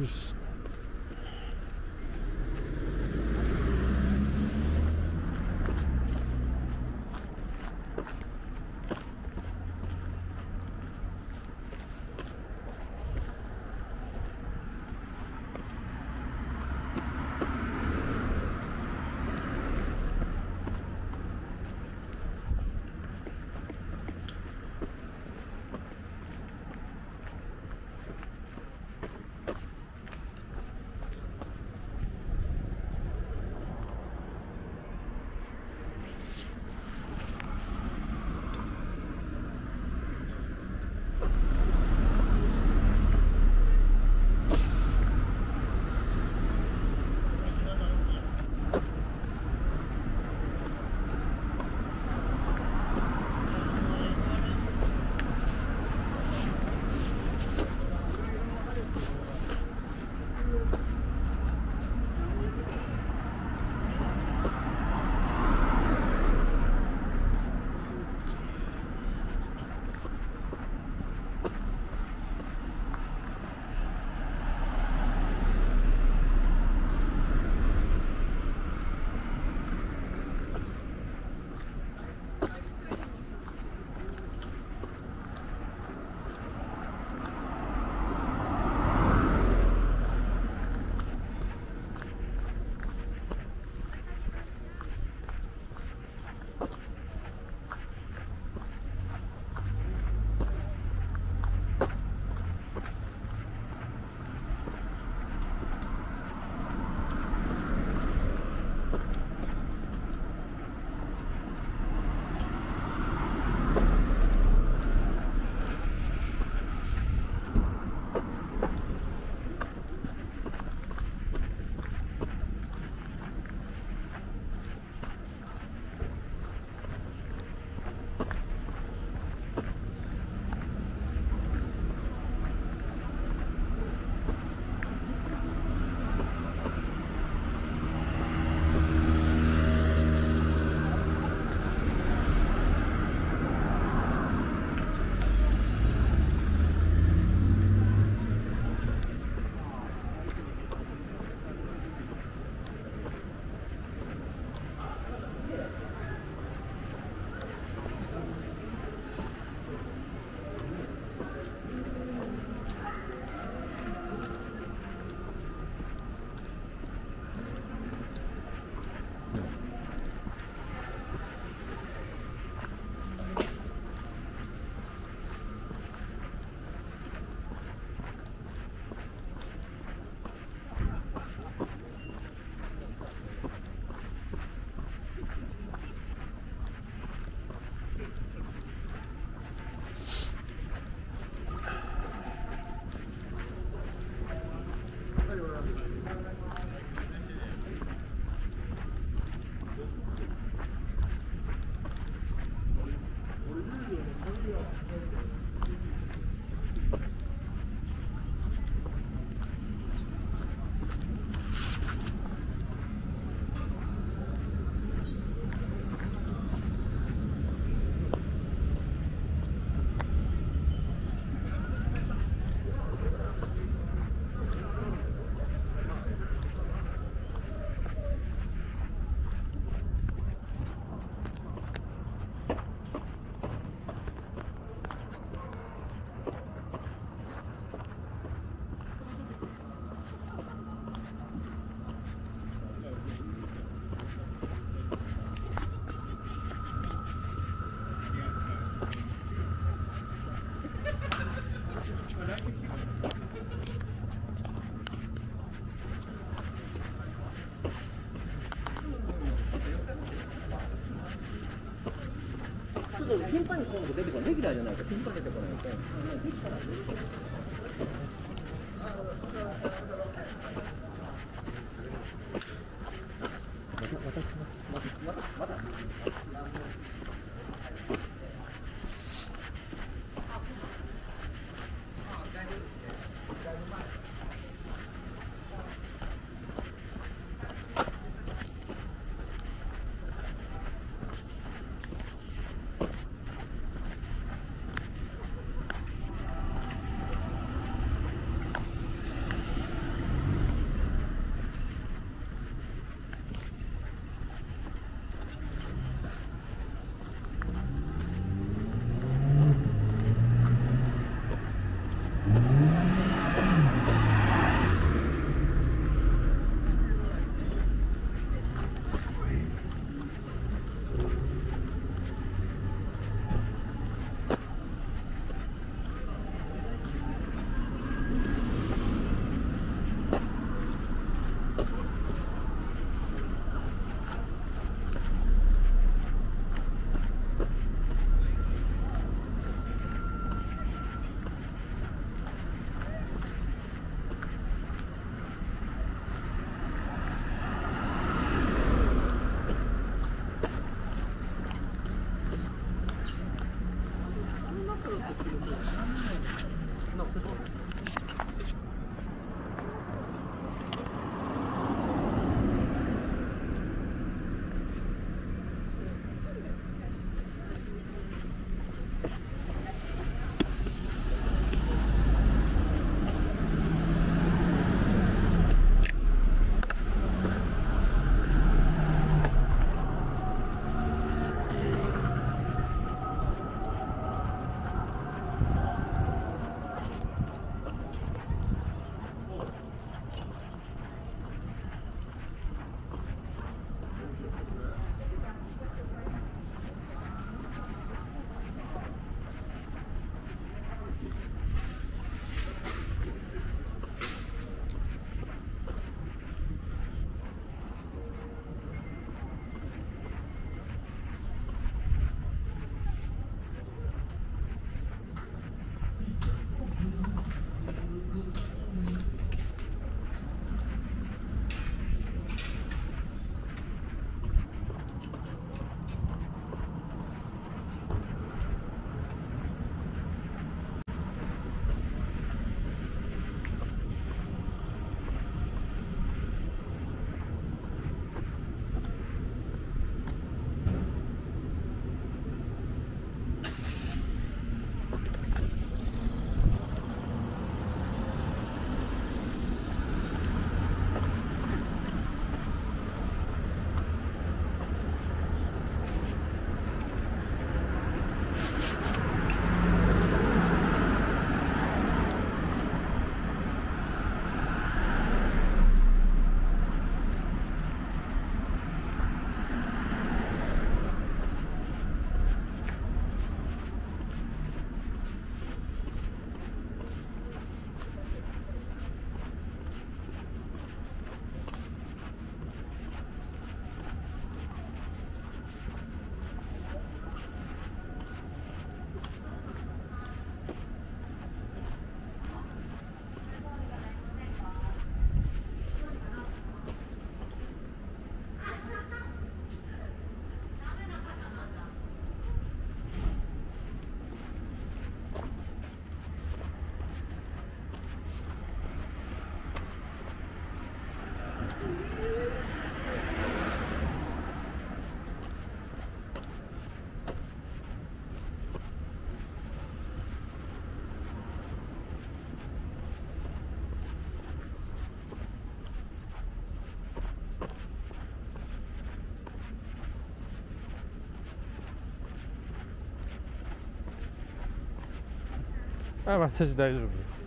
Już...頻繁に今度出てこない、レギュラーじゃないと頻繁に出てこないので。まあ私大丈夫です。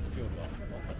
的強度は分かってます。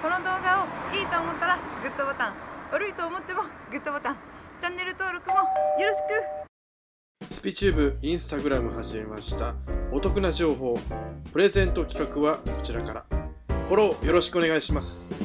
この動画をいいと思ったらグッドボタン、悪いと思ってもグッドボタン、チャンネル登録もよろしく。スピチューブインスタグラム始めました。お得な情報プレゼント企画はこちらからフォローよろしくお願いします。